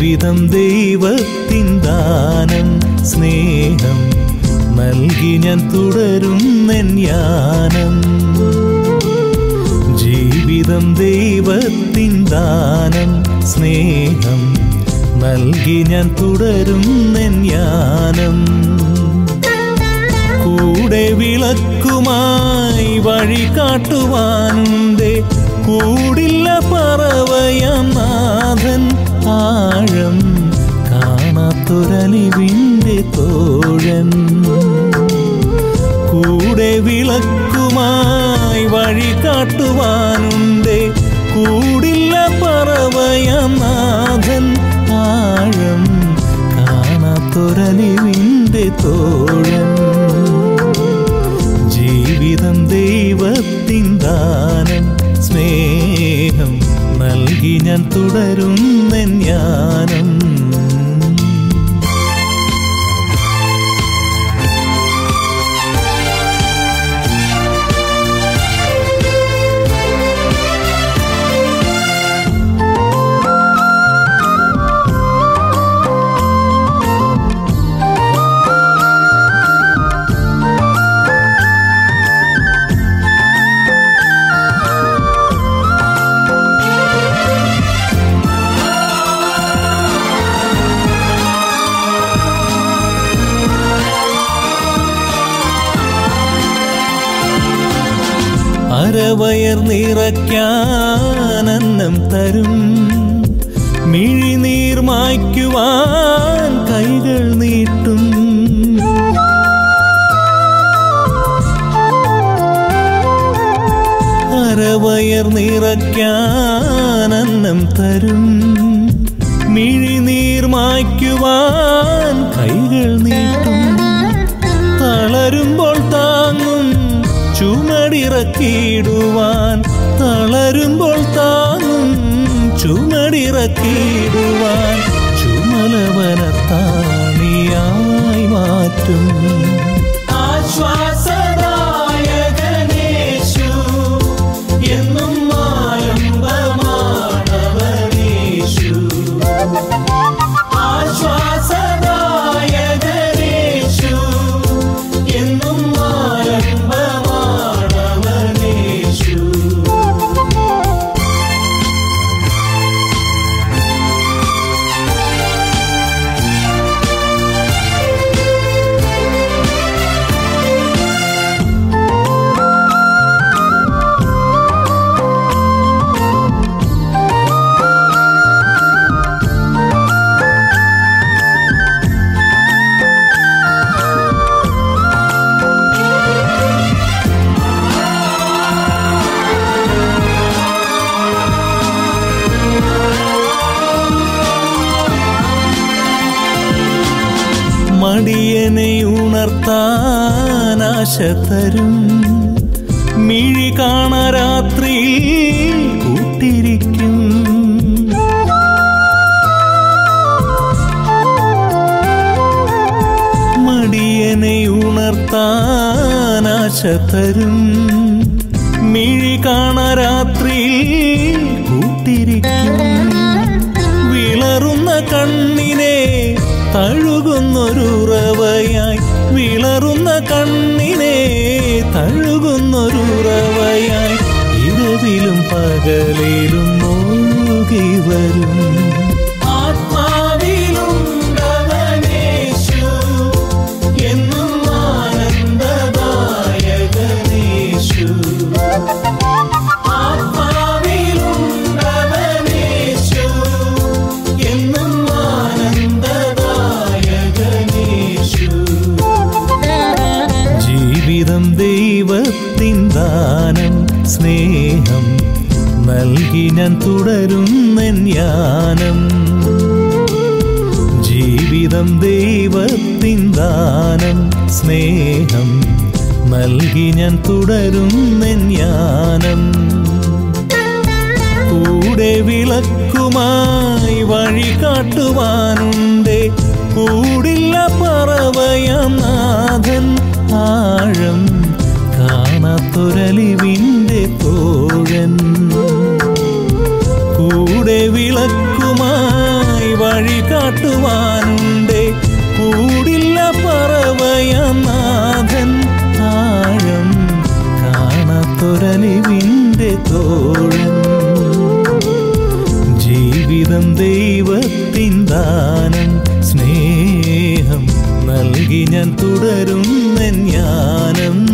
ജീവിതം ദൈവത്തിൻ ദാനം സ്നേഹം നൽകി ഞാൻ തുടരുന്നെൻ യാനം. ജീവിതം ദൈവത്തിൻ ദാനം സ്നേഹം നൽകി ഞാൻ തുടരുന്നെൻ യാനം. കൂടെ വിളക്കുമായി വഴി കാട്ടുവാനുണ്ടേ കൂടില്ല പറവയാം നാഥൻ ആഴം കാണാത്തൊരലിവിൻ്റെ തോഴൻ. കൂടെ വിളക്കുമായി വഴി കാട്ടുവാനുണ്ടേ കൂടില്ല പറവയാം നാഥൻ ആഴം കാണാത്തൊരലിവിൻ്റെ തോഴൻ. ജീവിതം ദൈവത്തിൻ ദാനം സ്നേഹം നൽകി ഞാൻ തുടരുന്നെൻ യാനം. അരവയർ നിറയ്ക്കാനന്നം തരും മിഴിനീർ മായ്ക്കുവാൻ കൈകൾ നീട്ടും. അരവയർ നിറയ്ക്കാനന്നം തരും മിഴിനീർ മായ്ക്കുവാൻ കൈകൾ നീട്ടും. തളരുമ്പോൾ താങ്ങും ചുമടിറക്കിയിടുവാൻ തളരുമ്പോൾ താങ്ങും ചുമടിറക്കിയിടുവാൻ ചുമലവനത്താണിയായി മാറ്റും. മടിയനെ ഉണർത്താനാശ തരും മിഴി കാണ രാത്രിയിൽ കൂട്ടിരിക്കും. മടിയനെ ഉണർത്താനാശ തരും മിഴി കാണ രാത്രിയിൽ കൂട്ടിരിക്കും. വിളറുന്ന കണ്ണിനെ തഴുകുന്നൊരുറവയായി വിളറുന്ന കണ്ണിനെ തഴുകുന്നൊരുറവയായി ഇരവിലും പകലിലും നോക്കി വരും. ദൈവത്തിൻ ദാനം സ്നേഹം നൽകി ഞാൻ തുടരുന്നെൻ യാനം. ജീവിതം ദൈവത്തിൻ ദാനം സ്നേഹം നൽകി ഞാൻ തുടരുന്നെൻ യാനം. കൂടെ വിളക്കുമായി വഴി കാട്ടുവാനുണ്ടേ കൂടില്ല പറവയാം നാഥൻ ആഴം കാണാത്തൊരലിവിൻ്റെ തോഴൻ. കൂടെ വിളക്കുമായി വഴി കാട്ടുവാനുണ്ടേ കൂടില്ല പറവയനാഥൻ ആഴം കാണാത്തൊരലിവിൻ്റെ തോഴൻ ജീവിതം ദൈവത്തിൻ ദാനം സ്നേഹം നൽകി ഞാൻ തുടരുന്നെൻ ജ്ഞാനം